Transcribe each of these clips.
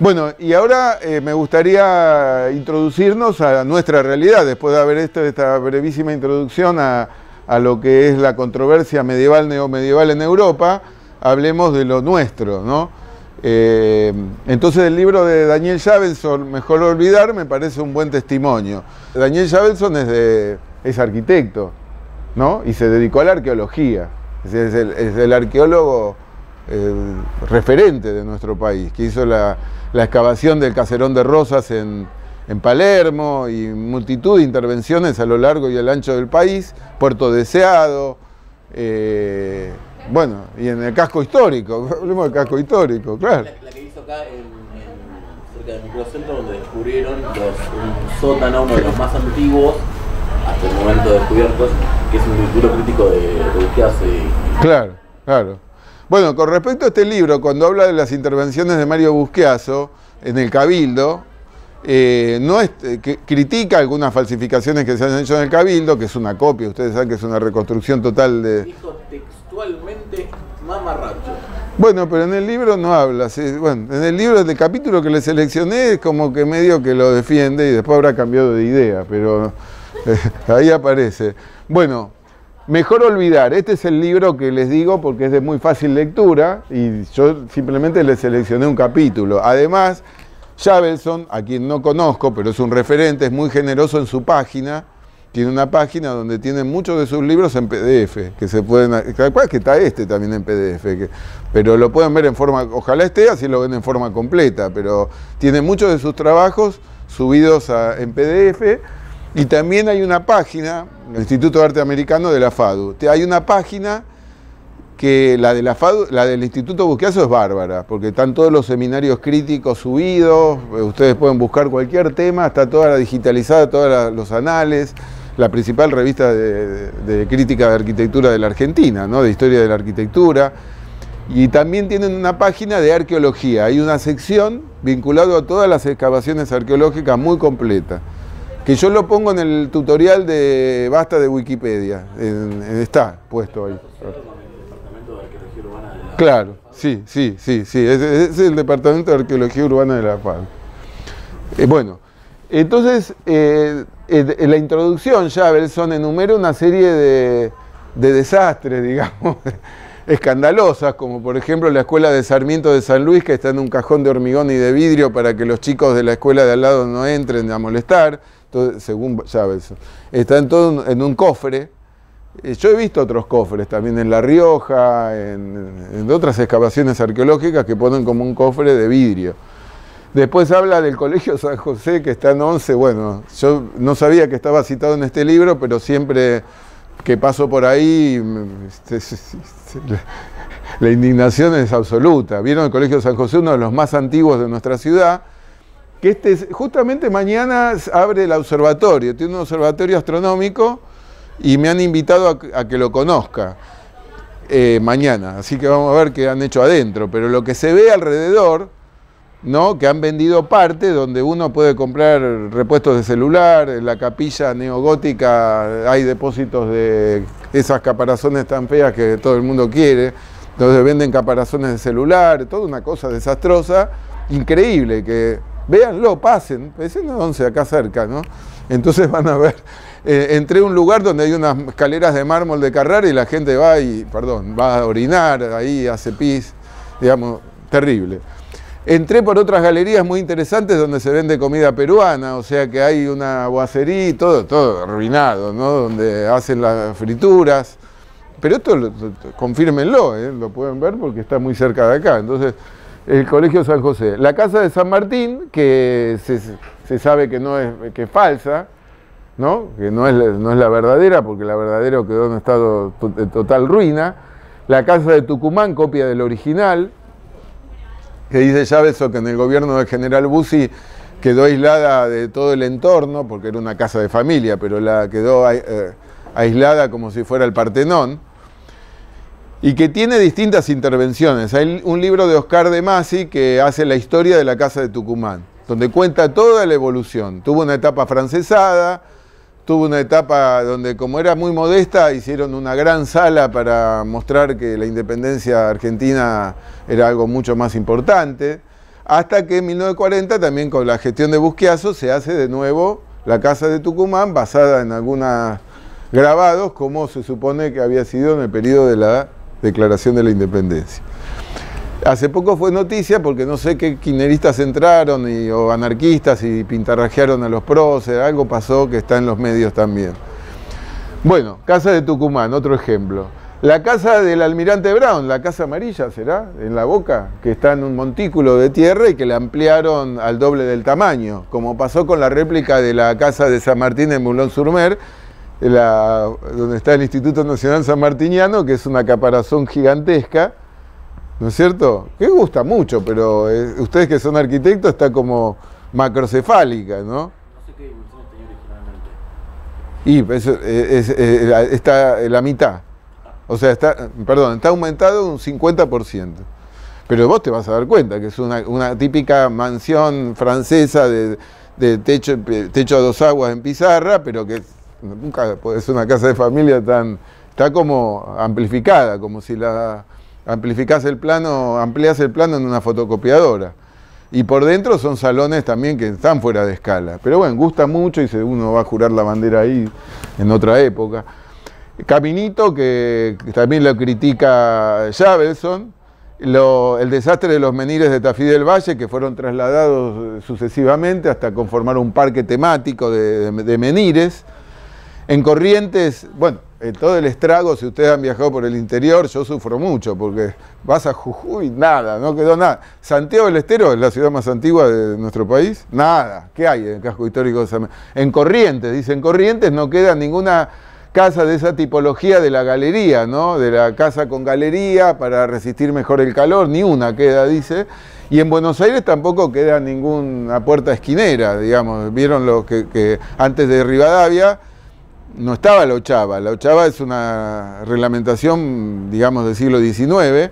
Bueno, y ahora me gustaría introducirnos a nuestra realidad, después de haber hecho esta brevísima introducción a lo que es la controversia medieval, neomedieval en Europa, hablemos de lo nuestro, ¿no? Entonces el libro de Daniel Schavelzon, Mejor Olvidar, me parece un buen testimonio. Daniel Schavelzon es arquitecto, ¿no? Y se dedicó a la arqueología, es el arqueólogo referente de nuestro país, que hizo la excavación del Caserón de Rosas en Palermo y multitud de intervenciones a lo largo y al ancho del país, Puerto Deseado, bueno, y en el casco histórico, hablemos del casco histórico, claro. La que hizo acá cerca del microcentro, donde descubrieron un sótano, uno de los más antiguos hasta el momento descubiertos, que es un futuro crítico de Buschiazzo. Claro, claro. Bueno, con respecto a este libro, cuando habla de las intervenciones de Mario Buschiazzo en el Cabildo, critica algunas falsificaciones que se han hecho en el Cabildo, que es una copia, ustedes saben que es una reconstrucción total de... Dijo textualmente mamarracho. Bueno, pero en el libro no habla, ¿sí? Bueno, en el libro del capítulo que le seleccioné es como que medio que lo defiende y después habrá cambiado de idea, pero ahí aparece. Bueno, Mejor Olvidar, este es el libro que les digo porque es de muy fácil lectura y yo simplemente le seleccioné un capítulo. Además, Schavelzon, a quien no conozco, pero es un referente, es muy generoso en su página. Tiene una página donde tiene muchos de sus libros en PDF, que se pueden... Capaz que está este también en PDF, pero lo pueden ver en forma... Ojalá esté, así lo ven en forma completa, pero tiene muchos de sus trabajos subidos en PDF. Y también hay una página, el Instituto de Arte Americano de la FADU. Hay una página... que la de la FADU, la del Instituto Buschiazzo es bárbara, porque están todos los seminarios críticos subidos, ustedes pueden buscar cualquier tema, está toda la digitalizada, todos los anales, la principal revista de crítica de arquitectura de la Argentina, ¿no? De historia de la arquitectura, y también tienen una página de arqueología, hay una sección vinculada a todas las excavaciones arqueológicas muy completa, que yo lo pongo en el tutorial de Basta de Wikipedia, está puesto ahí. Claro, sí, es el Departamento de Arqueología Urbana de la Paz. Bueno, entonces, en la introducción ya Belson enumera una serie de desastres, digamos, escandalosas, como por ejemplo la escuela de Sarmiento de San Luis, que está en un cajón de hormigón y de vidrio para que los chicos de la escuela de al lado no entren a molestar, entonces, según Schavelzon, está en un cofre. Yo he visto otros cofres también en La Rioja, en otras excavaciones arqueológicas que ponen como un cofre de vidrio. Después habla del Colegio San José, que está en 11, bueno, yo no sabía que estaba citado en este libro, pero siempre que paso por ahí, la indignación es absoluta. Vieron el Colegio San José, uno de los más antiguos de nuestra ciudad, que justamente mañana abre el observatorio, tiene un observatorio astronómico, y me han invitado a que lo conozca mañana, así que vamos a ver qué han hecho adentro, pero lo que se ve alrededor, ¿no? Que han vendido parte donde uno puede comprar repuestos de celular, en la capilla neogótica hay depósitos de esas caparazones tan feas que todo el mundo quiere, donde venden caparazones de celular, toda una cosa desastrosa, increíble, que véanlo, pasen, es en 11 acá cerca, ¿no? Entonces van a ver, entré a un lugar donde hay unas escaleras de mármol de Carrara y la gente va a orinar, ahí hace pis, digamos, terrible. Entré por otras galerías muy interesantes donde se vende comida peruana, o sea que hay una boacería y todo arruinado, ¿no? Donde hacen las frituras, pero esto confírmenlo, lo pueden ver porque está muy cerca de acá, entonces... El Colegio San José. La Casa de San Martín, que se sabe que es falsa, ¿no? Que no es la verdadera, porque la verdadera quedó en estado de total ruina. La Casa de Tucumán, copia del original, que dice Schavelzon que en el gobierno del general Bussi quedó aislada de todo el entorno, porque era una casa de familia, pero la quedó aislada como si fuera el Partenón. Y que tiene distintas intervenciones. Hay un libro de Oscar de Masi que hace la historia de la Casa de Tucumán, donde cuenta toda la evolución. Tuvo una etapa francesada, tuvo una etapa donde, como era muy modesta, hicieron una gran sala para mostrar que la independencia argentina era algo mucho más importante. hasta que en 1940, también con la gestión de Buschiazzo, se hace de nuevo la Casa de Tucumán, basada en algunos grabados, como se supone que había sido en el periodo de la declaración de la independencia. Hace poco fue noticia, porque no sé qué kirchneristas entraron, o anarquistas, y pintarrajearon a los próceres, algo pasó que está en los medios también. Bueno, Casa de Tucumán, otro ejemplo. La Casa del Almirante Brown, la Casa Amarilla, ¿será? En La Boca, que está en un montículo de tierra y que la ampliaron al doble del tamaño, como pasó con la réplica de la Casa de San Martín en Moulin-sur-Mer, donde está el Instituto Nacional San Martiniano, que es una caparazón gigantesca, ¿no es cierto? Que gusta mucho, pero ustedes que son arquitectos, está como macrocefálica, ¿no? No sé qué dimensiones tenía originalmente. Y está la mitad. O sea, está aumentado un 50%. Pero vos te vas a dar cuenta que es una típica mansión francesa de techo a dos aguas en pizarra, pero que nunca es una casa de familia tan... Está como amplificada, como si la... ampliás el plano en una fotocopiadora. Y por dentro son salones también que están fuera de escala. Pero bueno, gusta mucho y uno va a jurar la bandera ahí en otra época. Caminito, que también lo critica Schavelzon. El desastre de los menires de Tafí del Valle, que fueron trasladados sucesivamente hasta conformar un parque temático de menires. En Corrientes, bueno, todo el estrago, si ustedes han viajado por el interior, yo sufro mucho, porque vas a Jujuy, nada, no quedó nada. Santiago del Estero es la ciudad más antigua de nuestro país, nada. ¿Qué hay en el casco histórico de San... En Corrientes, dicen Corrientes, no queda ninguna casa de esa tipología de la galería, ¿no? De la casa con galería para resistir mejor el calor, ni una queda, dice. Y en Buenos Aires tampoco queda ninguna puerta esquinera, digamos. Vieron lo que antes de Rivadavia... No estaba la ochava. La ochava es una reglamentación, digamos, del siglo XIX.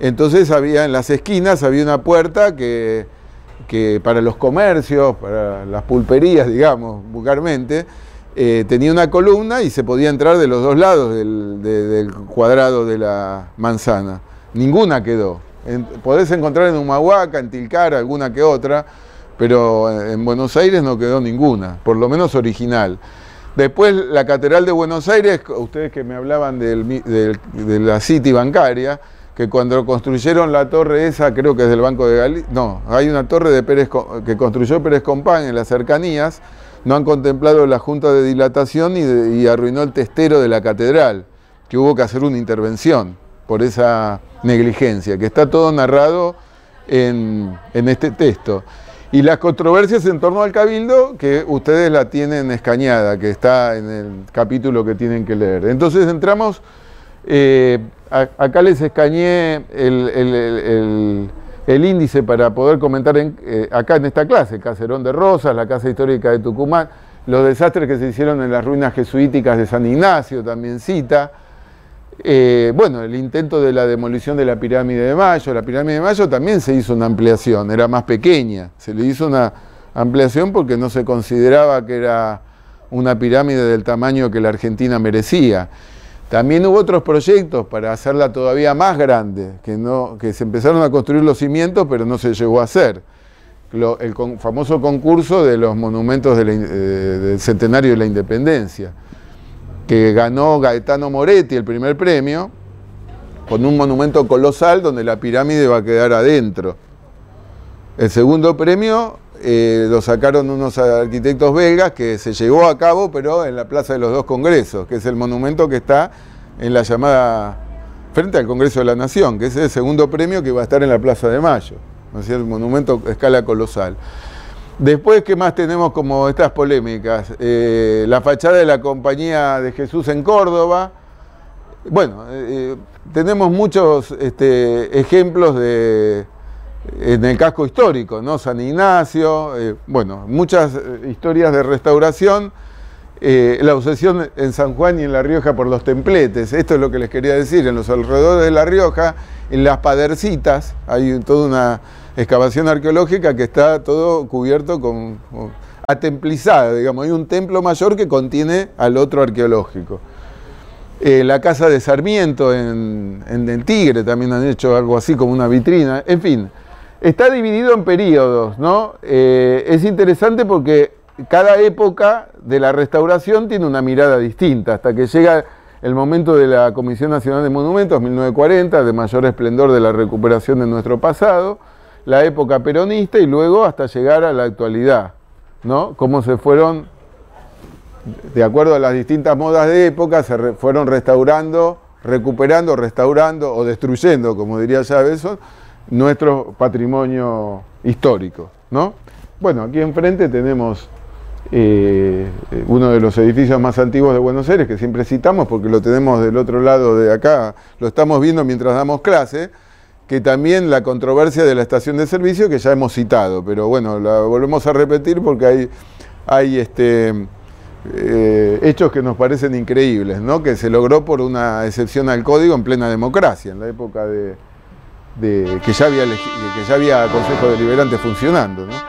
Entonces había en las esquinas una puerta que para los comercios, para las pulperías, digamos, vulgarmente, tenía una columna y se podía entrar de los dos lados del cuadrado de la manzana. Ninguna quedó. Podés encontrar en Humahuaca, en Tilcara, alguna que otra, pero en Buenos Aires no quedó ninguna, por lo menos original. Después la Catedral de Buenos Aires, ustedes que me hablaban de la City bancaria, que cuando construyeron la torre esa, creo que es del Banco de Galicia, no, hay una torre de Pérez, que construyó Pérez Compañía en las cercanías, no han contemplado la junta de dilatación y arruinó el testero de la catedral, que hubo que hacer una intervención por esa negligencia, que está todo narrado en este texto. Y las controversias en torno al Cabildo, que ustedes la tienen escañada, que está en el capítulo que tienen que leer. Entonces entramos, acá les escañé el índice para poder comentar acá en esta clase, Caserón de Rosas, la Casa Histórica de Tucumán, los desastres que se hicieron en las ruinas jesuíticas de San Ignacio, también cita. Bueno, el intento de la demolición de la Pirámide de Mayo. La Pirámide de Mayo también se hizo una ampliación, era más pequeña. Se le hizo una ampliación porque no se consideraba que era una pirámide del tamaño que la Argentina merecía. También hubo otros proyectos para hacerla todavía más grande, que se empezaron a construir los cimientos, pero no se llegó a hacer. El famoso concurso de los monumentos del centenario de la Independencia, que ganó Gaetano Moretti el primer premio, con un monumento colosal donde la pirámide va a quedar adentro. El segundo premio lo sacaron unos arquitectos belgas, que se llevó a cabo, pero en la Plaza de los Dos Congresos, que es el monumento que está en la llamada, frente al Congreso de la Nación, que es el segundo premio que va a estar en la Plaza de Mayo, ¿no es cierto? Un monumento a escala colosal. Después, ¿qué más tenemos como estas polémicas? La fachada de la Compañía de Jesús en Córdoba. Bueno, tenemos muchos ejemplos en el casco histórico, ¿no? San Ignacio, bueno, muchas historias de restauración. La obsesión en San Juan y en La Rioja por los templetes. Esto es lo que les quería decir. En los alrededores de La Rioja, en las Padercitas, hay toda una excavación arqueológica que está todo cubierto atemplizada, digamos. Hay un templo mayor que contiene al otro arqueológico. La casa de Sarmiento en el Tigre también han hecho algo así como una vitrina. En fin, Está dividido en periodos, ¿no? Es interesante porque cada época de la restauración tiene una mirada distinta, hasta que llega el momento de la Comisión Nacional de Monumentos, 1940, de mayor esplendor de la recuperación de nuestro pasado, la época peronista y luego hasta llegar a la actualidad, ¿no? Cómo se fueron, de acuerdo a las distintas modas de época, fueron restaurando, recuperando, restaurando o destruyendo, como diría ya Belson, nuestro patrimonio histórico, ¿no? Bueno, aquí enfrente tenemos uno de los edificios más antiguos de Buenos Aires, que siempre citamos porque lo tenemos del otro lado de acá, lo estamos viendo mientras damos clase, que también la controversia de la estación de servicio que ya hemos citado, pero bueno, la volvemos a repetir porque hay hechos que nos parecen increíbles, ¿no? Que se logró por una excepción al código en plena democracia, en la época de que ya había Consejo Deliberante funcionando, ¿no?